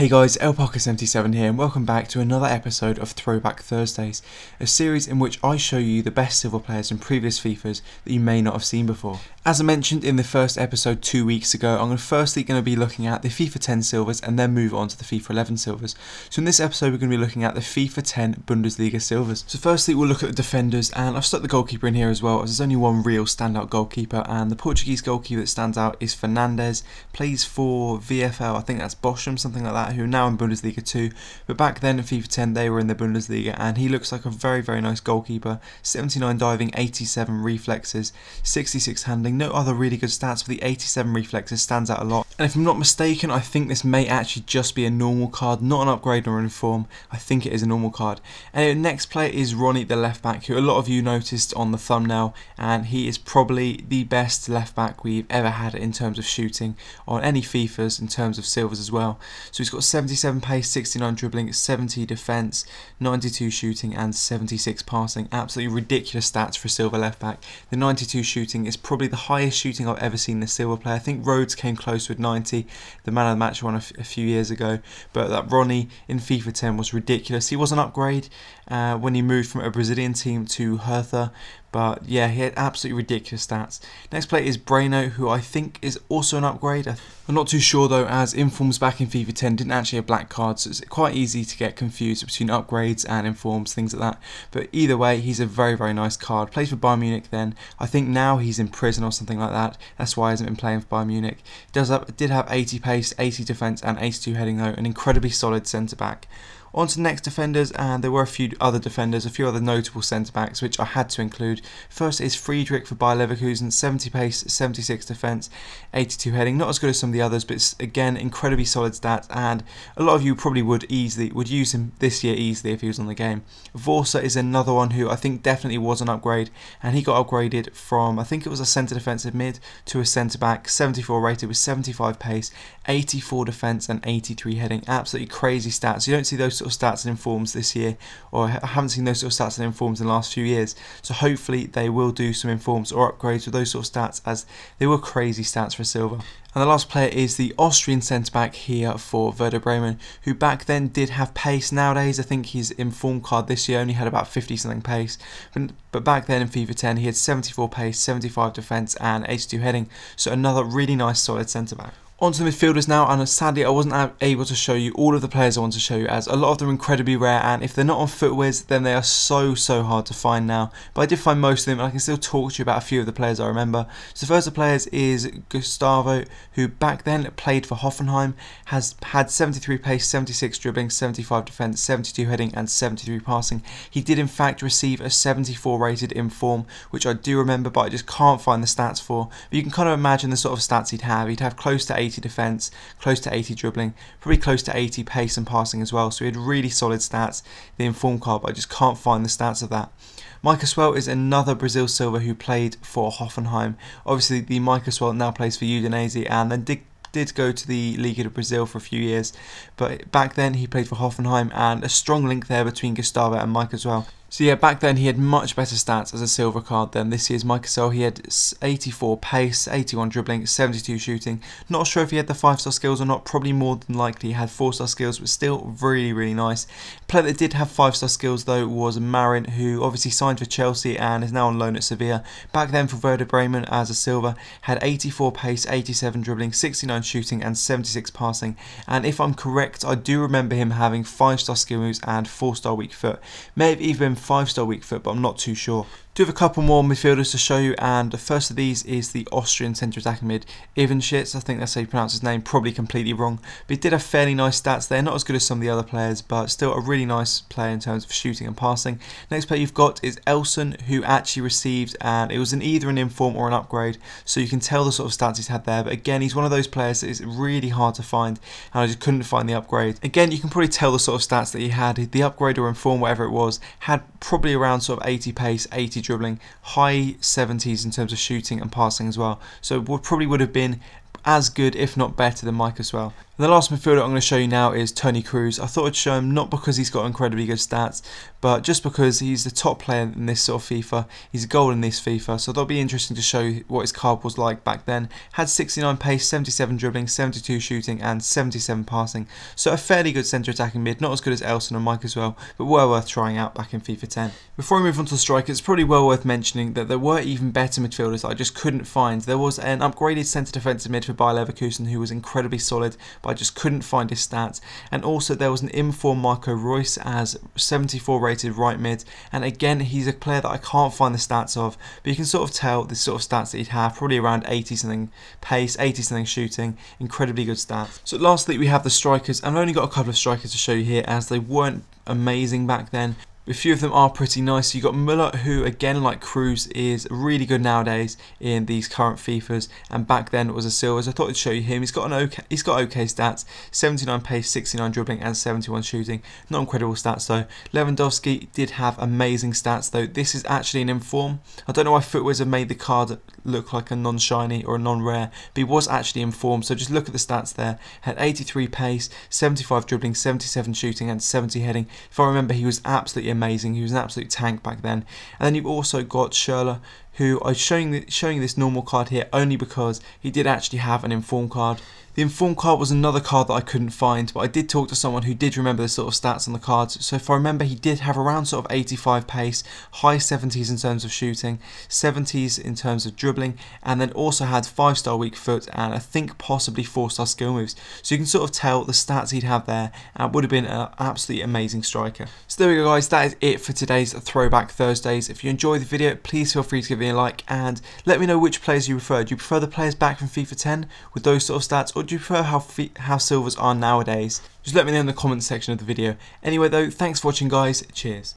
Hey guys, El Parker 77 here and welcome back to another episode of Throwback Thursdays, a series in which I show you the best silver players from previous FIFAs that you may not have seen before. As I mentioned in the first episode 2 weeks ago, I'm firstly going to be looking at the FIFA 10 silvers and then move on to the FIFA 11 silvers. So in this episode we're going to be looking at the FIFA 10 Bundesliga silvers. So firstly we'll look at the defenders, and I've stuck the goalkeeper in here as well as there's only one real standout goalkeeper, and the Portuguese goalkeeper that stands out is Fernandes, plays for VFL, I think that's Bochum, something like that, who are now in Bundesliga 2, but back then in FIFA 10 they were in the Bundesliga, and he looks like a very nice goalkeeper. 79 diving, 87 reflexes, 66 handling, no other really good stats, but the 87 reflexes stands out a lot. And if I'm not mistaken, I think this may actually just be a normal card, not an upgrade or inform. I think it is a normal card. And the next player is Ronny, the left back, who a lot of you noticed on the thumbnail, and he is probably the best left back we've ever had in terms of shooting on any FIFAs, in terms of silvers as well. So he's got 77 pace, 69 dribbling, 70 defence, 92 shooting and 76 passing. Absolutely ridiculous stats for a silver left back. The 92 shooting is probably the highest shooting I've ever seen this silver player. I think Rhodes came close with 90, the man of the match won a few years ago, but that Ronny in FIFA 10 was ridiculous. He was an upgrade when he moved from a Brazilian team to Hertha, but yeah, he had absolutely ridiculous stats. Next player is Breno, who I think is also an upgrade. I'm not too sure though, as informs back in FIFA 10 didn't actually have black cards, so it's quite easy to get confused between upgrades and informs, things like that. But either way, he's a very nice card. Plays for Bayern Munich then. I think now he's in prison or something like that. That's why he hasn't been playing for Bayern Munich. Did have 80 pace, 80 defence and 82 heading though. An incredibly solid centre-back. On to the next defenders, and there were a few other defenders, a few other notable centre-backs which I had to include. First is Friedrich for Bayer Leverkusen, 70 pace, 76 defence, 82 heading. Not as good as some of the others, but it's, again, incredibly solid stats, and a lot of you probably would use him this year easily if he was on the game. Vorsa is another one who I think definitely was an upgrade, and he got upgraded from, I think it was a centre defensive mid to a centre-back, 74 rated with 75 pace, 84 defence and 83 heading. Absolutely crazy stats. You don't see those sort of stats and informs this year, or I haven't seen those sort of stats and informs in the last few years, so hopefully they will do some informs or upgrades with those sort of stats, as they were crazy stats for silver. And the last player is the Austrian centre-back here for Werder Bremen, who back then did have pace. Nowadays, I think his inform card this year only had about 50-something pace. But back then in FIFA 10, he had 74 pace, 75 defence and 82 heading. So another really nice solid centre-back. On to the midfielders now, and sadly I wasn't able to show you all of the players I wanted to show you, as a lot of them are incredibly rare, and if they're not on FootWiz then they are so hard to find now. But I did find most of them, and I can still talk to you about a few of the players I remember. So the first of the players is Gustavo, who back then played for Hoffenheim, has had 73 pace, 76 dribbling, 75 defence, 72 heading and 73 passing. He did in fact receive a 74 rated inform, which I do remember, but I just can't find the stats for. But you can kind of imagine the sort of stats he'd have. He'd have close to 80 defence, close to 80 dribbling, probably close to 80 pace and passing as well, so he had really solid stats, the inform card, but I just can't find the stats of that. Maicosuel is another Brazil silver who played for Hoffenheim. Obviously the Maicosuel now plays for Udinese, and then did go to the Liga de Brazil for a few years, but back then he played for Hoffenheim, and a strong link there between Gustavo and Maicosuel. So yeah, back then he had much better stats as a silver card than this year's Maicosuel. He had 84 pace, 81 dribbling, 72 shooting. Not sure if he had the 5-star skills or not, probably more than likely he had 4-star skills, but still really nice. The player that did have 5-star skills though was Marin, who obviously signed for Chelsea and is now on loan at Sevilla. Back then for Werder Bremen as a silver, had 84 pace, 87 dribbling, 69 shooting and 76 passing. And if I'm correct, I do remember him having 5-star skill moves and 4-star weak foot. May have even been 5-star weak foot, but I'm not too sure. Do have a couple more midfielders to show you, and the first of these is the Austrian centre attacking mid, Ivenschitz. I think that's how you pronounce his name, probably completely wrong, but he did have fairly nice stats there, not as good as some of the other players, but still a really nice player in terms of shooting and passing. Next player you've got is Elson, who actually received, and it was in either an inform or an upgrade, so you can tell the sort of stats he's had there, but again he's one of those players that is really hard to find, and I just couldn't find the upgrade. Again, you can probably tell the sort of stats that he had. The upgrade or inform, whatever it was, had probably around sort of 80 pace, 80 dribbling, high 70s in terms of shooting and passing as well, so it probably would have been as good if not better than Maicosuel. And the last midfielder I'm going to show you now is Tony Cruz. I thought I'd show him not because he's got incredibly good stats, but just because he's the top player in this sort of FIFA. He's a goal in this FIFA, so that'll be interesting to show you what his card was like back then. Had 69 pace, 77 dribbling, 72 shooting and 77 passing. So a fairly good centre attacking mid, not as good as Elson and Maicosuel, but well worth trying out back in FIFA 10. Before we move on to the striker, it's probably well worth mentioning that there were even better midfielders that I just couldn't find. There was an upgraded centre defensive mid for Bayer Leverkusen who was incredibly solid, but I just couldn't find his stats. And also there was an informed Marco Reus as 74 rated right mid, and again he's a player that I can't find the stats of, but you can sort of tell the sort of stats that he'd have, probably around 80 something pace, 80 something shooting, incredibly good stats. So lastly we have the strikers, and I've only got a couple of strikers to show you here as they weren't amazing back then. A few of them are pretty nice. You've got Muller, who again like Cruz is really good nowadays in these current FIFAs, and back then it was a silver, so I thought I'd show you him. He's got okay stats, 79 pace, 69 dribbling and 71 shooting. Not incredible stats though. Lewandowski did have amazing stats though. This is actually an inform. I don't know why Footwiz have made the card look like a non-shiny or a non-rare, but he was actually informed, so just look at the stats there. Had 83 pace, 75 dribbling, 77 shooting and 70 heading. If I remember, he was absolutely amazing. He was an absolute tank back then. And then you've also got Schürrle, who I'm showing this normal card here only because he did actually have an inform card. The inform card was another card that I couldn't find, but I did talk to someone who did remember the sort of stats on the cards. So if I remember, he did have around sort of 85 pace, high 70s in terms of shooting, 70s in terms of dribbling, and then also had 5-star weak foot and I think possibly 4-star skill moves. So you can sort of tell the stats he'd have there, and it would have been an absolutely amazing striker. So there we go guys, that is it for today's Throwback Thursdays. If you enjoyed the video, please feel free to give me a like and let me know which players you prefer. Do you prefer the players back from FIFA 10 with those sort of stats, or do you prefer how silvers are nowadays? Just let me know in the comments section of the video. Anyway though, thanks for watching guys, cheers.